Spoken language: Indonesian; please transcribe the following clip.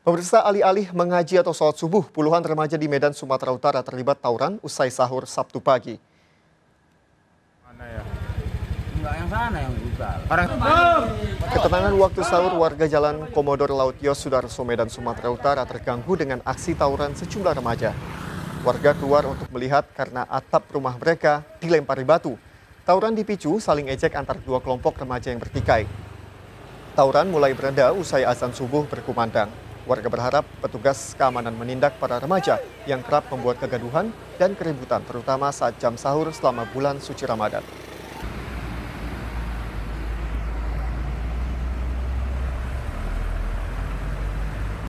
Pemirsa, alih-alih mengaji atau sholat subuh, puluhan remaja di Medan, Sumatera Utara terlibat tawuran usai sahur Sabtu pagi. Ketenangan waktu sahur warga Jalan Komodor Laut Yos, Sudarso, Medan, Sumatera Utara terganggu dengan aksi tawuran sejumlah remaja. Warga keluar untuk melihat karena atap rumah mereka dilempari batu. Tawuran dipicu saling ejek antar dua kelompok remaja yang bertikai. Tawuran mulai bereda usai azan subuh berkumandang. Warga berharap petugas keamanan menindak para remaja yang kerap membuat kegaduhan dan keributan, terutama saat jam sahur selama bulan suci Ramadan.